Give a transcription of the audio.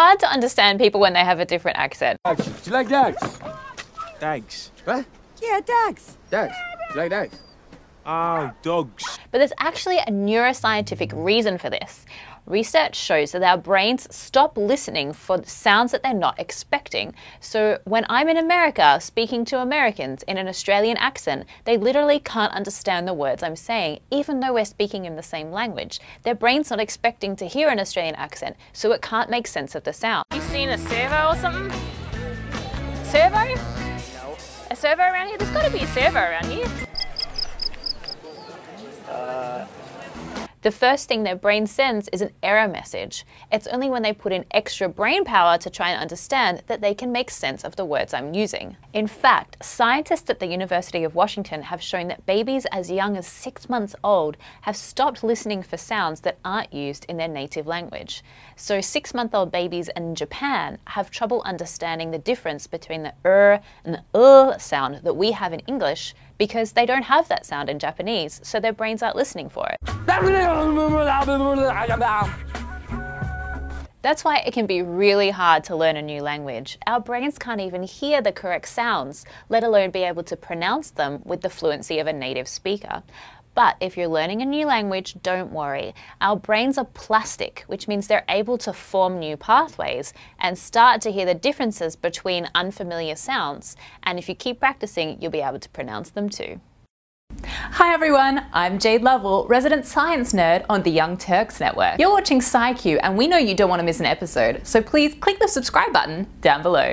hard to understand people when they have a different accent. Dags. Do you like dags? Dags. What? Yeah, dags. Dags. Do you like dags? Oh, dogs. But there's actually a neuroscientific reason for this. Research shows that our brains stop listening for sounds that they're not expecting. So when I'm in America speaking to Americans in an Australian accent, they literally can't understand the words I'm saying, even though we're speaking in the same language. Their brain's not expecting to hear an Australian accent, so it can't make sense of the sound. You seen a servo or something? Servo? No. A servo around here? There's got to be a servo around here. The first thing their brain sends is an error message. It's only when they put in extra brain power to try and understand that they can make sense of the words I'm using. In fact, scientists at the University of Washington have shown that babies as young as 6 months old have stopped listening for sounds that aren't used in their native language. So 6-month-old babies in Japan have trouble understanding the difference between the and sound that we have in English because they don't have that sound in Japanese, so their brains aren't listening for it. That's why it can be really hard to learn a new language. Our brains can't even hear the correct sounds, let alone be able to pronounce them with the fluency of a native speaker. But if you're learning a new language, don't worry. Our brains are plastic, which means they're able to form new pathways and start to hear the differences between unfamiliar sounds. And if you keep practicing, you'll be able to pronounce them too. Hi everyone, I'm Jayde Lovell, resident science nerd on the Young Turks Network. You're watching SciQ and we know you don't want to miss an episode, so please click the subscribe button down below.